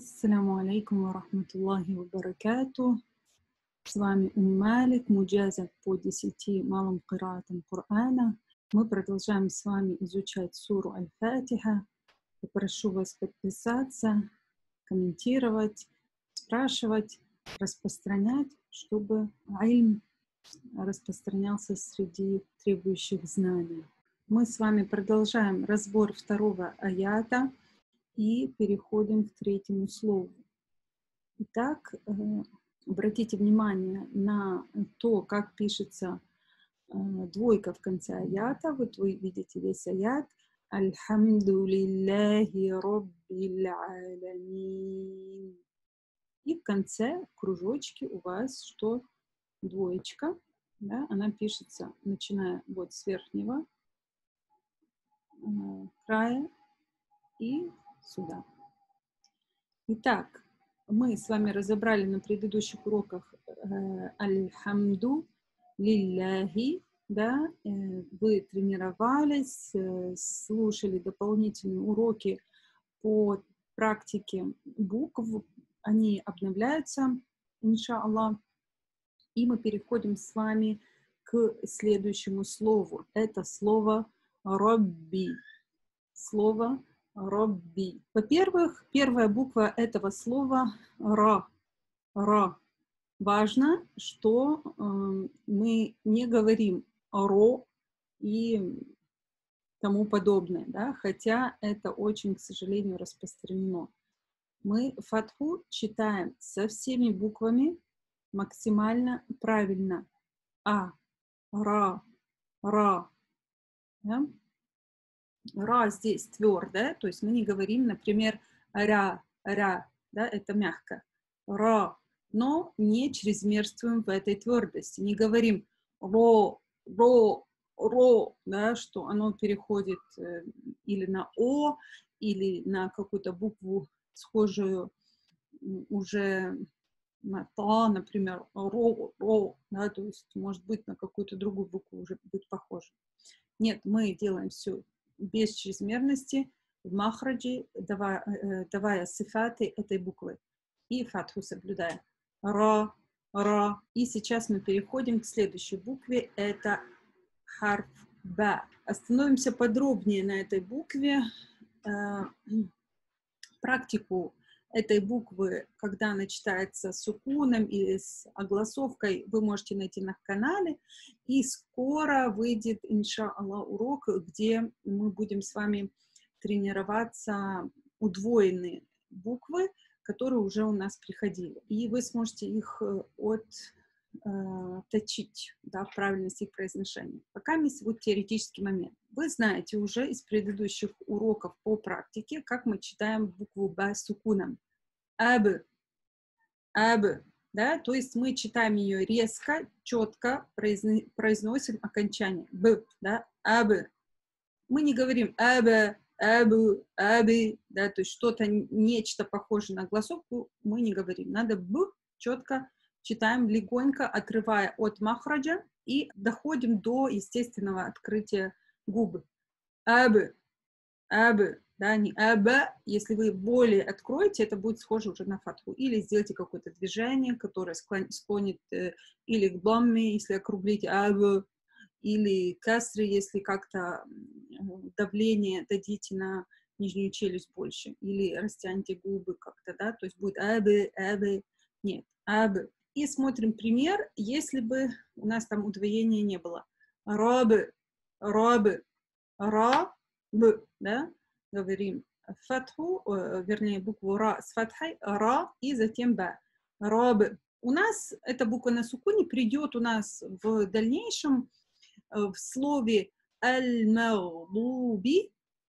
Ассаляму алейкум ва рахматуллахи ва баракату. С вами Умм Малик, муджазат по 10 малым кыраатам Корана. Мы продолжаем с вами изучать Суру аль-Фатиха. Прошу вас подписаться, комментировать, спрашивать, распространять, чтобы айльм распространялся среди требующих знаний. Мы с вами продолжаем разбор второго аята и переходим к третьему слову. Итак, обратите внимание на то, как пишется двойка в конце аята. Вот вы видите весь аят. «Аль-хамду лилляхи Роббиля». И в конце кружочки у вас что? Двоечка. Да? Она пишется, начиная вот с верхнего края и сюда. Итак, мы с вами разобрали на предыдущих уроках «Аль-хамду лилляхи». Да? Вы тренировались, слушали дополнительные уроки по практике букв. Они обновляются, иншаллах. И мы переходим с вами к следующему слову. Это слово «робби». Слово «робби». Во-первых, первая буква этого слова «ра». «Ра». Важно, что мы не говорим «ро» и тому подобное, да? Хотя это очень, к сожалению, распространено. Мы фатху читаем со всеми буквами максимально правильно. А, ра, ра. Да? Ра здесь твердая, то есть мы не говорим, например, ря, ря, да, это мягко. Ра, но не чрезмерствуем в этой твердости. Не говорим ро, ро, ро, да, что оно переходит или на о, или на какую-то букву схожую уже на та, например, ро, ро, да, то есть может быть на какую-то другую букву уже будет похоже. Нет, мы делаем все без чрезмерности, в махраджи, давая сифаты этой буквы. И фатху соблюдая. Ра, ра. И сейчас мы переходим к следующей букве. Это харф ба. Остановимся подробнее на этой букве. Практику этой буквы, когда она читается с укуном или с огласовкой, вы можете найти на канале. И скоро выйдет, иншаллах, урок, где мы будем с вами тренироваться удвоенные буквы, которые уже у нас приходили. И вы сможете их отточить, да, правильность их произношения. Пока есть вот теоретический момент. Вы знаете уже из предыдущих уроков по практике, как мы читаем букву ба с сукуном. Аб, аб, да, то есть мы читаем ее резко, четко, произносим окончание. Б, да, аб. Мы не говорим аб, абу, аби, да, то есть что-то, нечто похожее на огласовку мы не говорим. Надо б четко читаем, легонько, отрывая от махраджа, и доходим до естественного открытия губы. Абы, абы, да, не аба. Если вы более откроете, это будет схоже уже на фатху. Или сделайте какое-то движение, которое склонит или к бамме, если округлить абы, или касры, если как-то давление дадите на нижнюю челюсть больше, или растяните губы как-то, да, то есть будет абы, абы, нет, абы. И смотрим пример, если бы у нас там удвоения не было. Рабы, рабы, рабы, да, говорим фатху, вернее букву ра с фатхой, ра и затем ба, рабы. У нас эта буква на сукуне придет у нас в дальнейшем в слове аль-магдуби,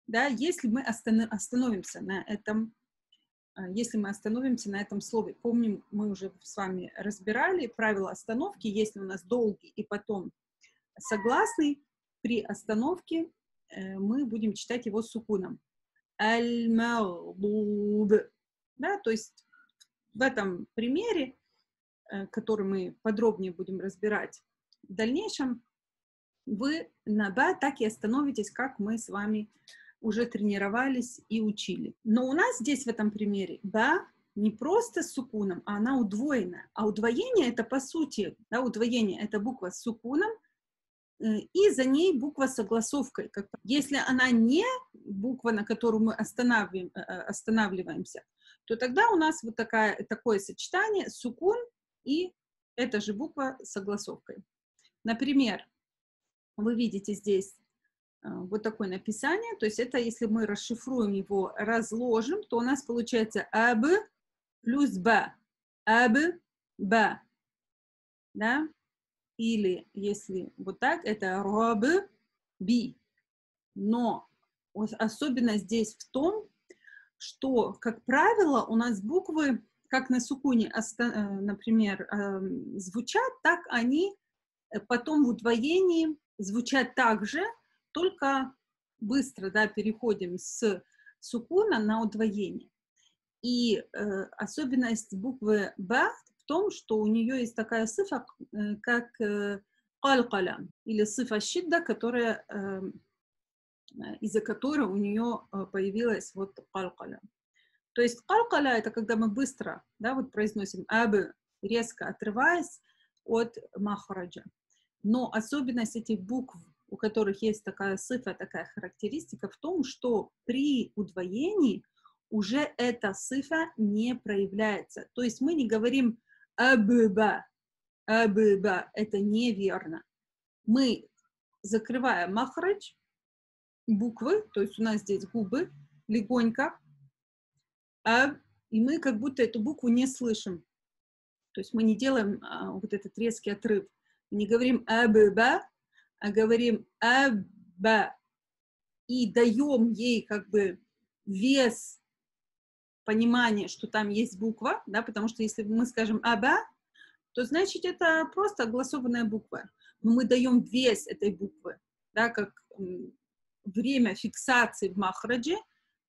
да, если мы остановимся на этом, если мы остановимся на этом слове. Помним, мы уже с вами разбирали правила остановки. Если у нас долгий и потом согласный, при остановке мы будем читать его с сукуном. Аль-магдуб. Да, то есть в этом примере, который мы подробнее будем разбирать в дальнейшем, вы на ба так и остановитесь, как мы с вами уже тренировались и учили. Но у нас здесь в этом примере ба не просто с сукуном, а она удвоенная. А удвоение — это по сути, да, удвоение — это буква с сукуном, и за ней буква с огласовкой. Если она не буква, на которую мы останавливаемся, то тогда у нас вот такое сочетание сукун и эта же буква с огласовкой. Например, вы видите здесь вот такое написание, то есть это, если мы расшифруем его, разложим, то у нас получается аб плюс ба, аб ба, да? Или если вот так, это раб би. Но особенность здесь в том, что, как правило, у нас буквы, как на сукуне, например, звучат, так они потом в удвоении звучат так же, только быстро, да, переходим с сукуна на удвоение. И особенность буквы ба в том, что у нее есть такая сифа, как калкаля, или сифа щидда, которая, из-за которой у нее появилась вот калкаля. То есть калкаля — это когда мы быстро, да, вот произносим абы, резко отрываясь от махраджа. Но особенность этих букв, у которых есть такая сифа, такая характеристика, в том, что при удвоении уже эта сифа не проявляется. То есть мы не говорим абба, абба, это неверно. Мы закрываем махрадж буквы, то есть у нас здесь губы легонько, и мы как будто эту букву не слышим. То есть мы не делаем вот этот резкий отрыв. Мы не говорим абба, а говорим абба и даем ей как бы вес, понимание, что там есть буква, да, потому что если мы скажем аба, то значит это просто огласованная буква. Но мы даем вес этой буквы, да, как время фиксации в махрадже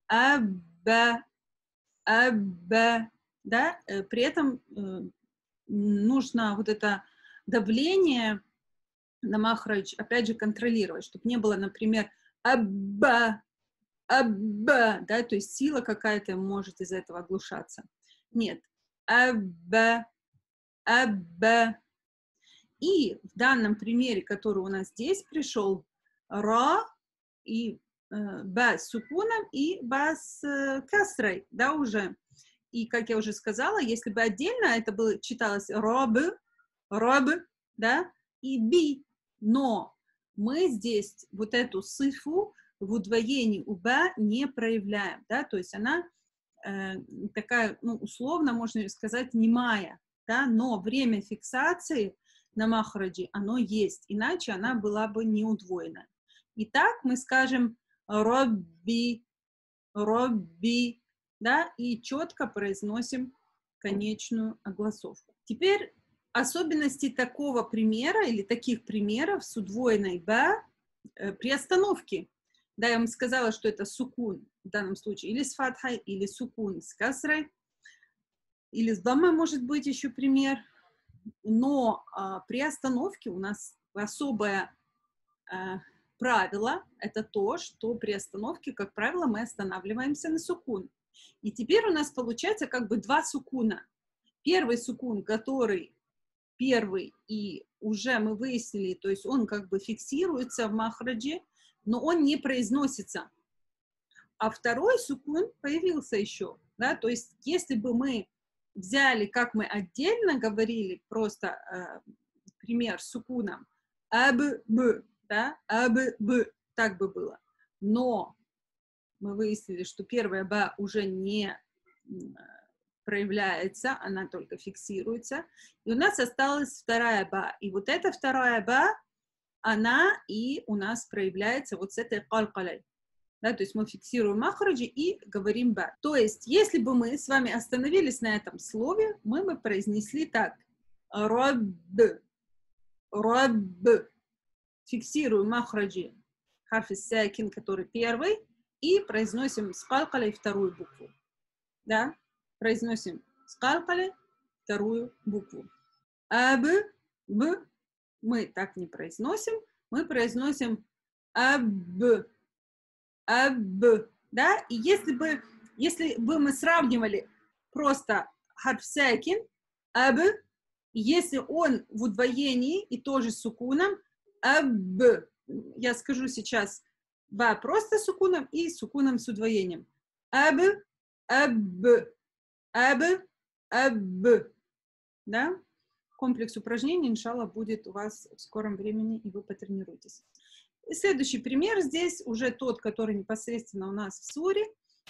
аба, аба, да, при этом нужно вот это давление на махрадж, опять же, контролировать, чтобы не было, например, абба, абба, да, то есть сила какая-то может из-за этого оглушаться. Нет, абба, абба. И в данном примере, который у нас здесь пришел, ра и ба с сукуном и ба с касрой, да, уже. И, как я уже сказала, если бы отдельно это было, читалось раб, раб, да, и би, но мы здесь вот эту сифу в удвоении у ба не проявляем, да, то есть она такая, ну, условно можно сказать, немая, да, но время фиксации на махраджи, оно есть, иначе она была бы не удвоена. Итак, мы скажем робби, робби, да, и четко произносим конечную огласовку. Теперь особенности такого примера или таких примеров с удвоенной ба при остановке. Да, я вам сказала, что это сукун в данном случае, или с фатхой, или сукун с касрой, или с баммой, может быть, еще пример. Но при остановке у нас особое правило, это то, что при остановке, как правило, мы останавливаемся на сукун. И теперь у нас получается как бы два сукуна. Первый сукун, который первый, и уже мы выяснили, то есть он как бы фиксируется в махрадже, но он не произносится. А второй сукун появился еще, да, то есть если бы мы взяли, как мы отдельно говорили, просто пример с сукуном, аб-б, да, аб-б, так бы было. Но мы выяснили, что первая ба уже не проявляется, она только фиксируется. И у нас осталась вторая ба. И вот эта вторая ба, она и у нас проявляется вот с этой калкалей. Да, то есть мы фиксируем махраджи и говорим ба. То есть, если бы мы с вами остановились на этом слове, мы бы произнесли так. Рабб, рабб. Фиксируем махраджи. Харф сакин, который первый. И произносим с калкалей вторую букву. Да? Произносим с калкалей вторую букву. Аб, б, мы так не произносим. Мы произносим аб, аб, да? И если бы мы сравнивали просто харф сакин, аб, если он в удвоении и тоже с сукуном, аб, я скажу сейчас ба просто с сукуном и сукуном с удвоением. Аб, аб, аб, аб. Да? Комплекс упражнений, иншаллах, будет у вас в скором времени, и вы потренируетесь. И следующий пример здесь уже тот, который непосредственно у нас в суре,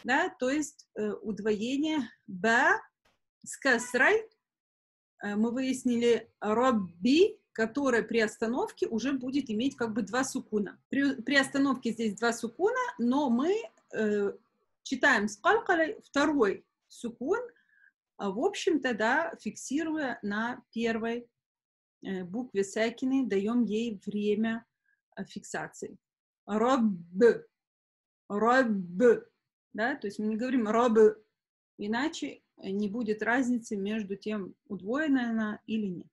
да, то есть удвоение ба с касрой. Мы выяснили рабби, которая при остановке уже будет иметь как бы два сукуна. При остановке здесь два сукуна, но мы читаем с Калкаля второй сукун, в общем-то, да, фиксируя на первой букве сакины, даем ей время фиксации. Рабб, рабб, да, то есть мы не говорим рабб, иначе не будет разницы между тем, удвоенная она или нет.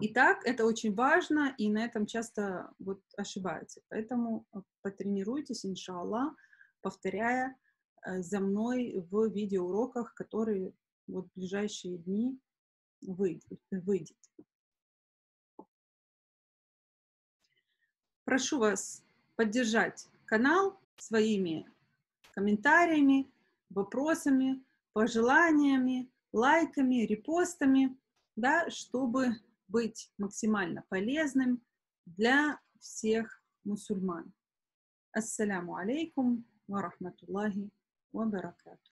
Итак, это очень важно, и на этом часто вот ошибаются. Поэтому потренируйтесь, иншаллах, повторяя за мной в видеоуроках, которые вот в ближайшие дни выйдет. Прошу вас поддержать канал своими комментариями, вопросами, пожеланиями, лайками, репостами, да, чтобы быть максимально полезным для всех мусульман. Ассаляму алейкум ва рахматуллахи ва баракатух.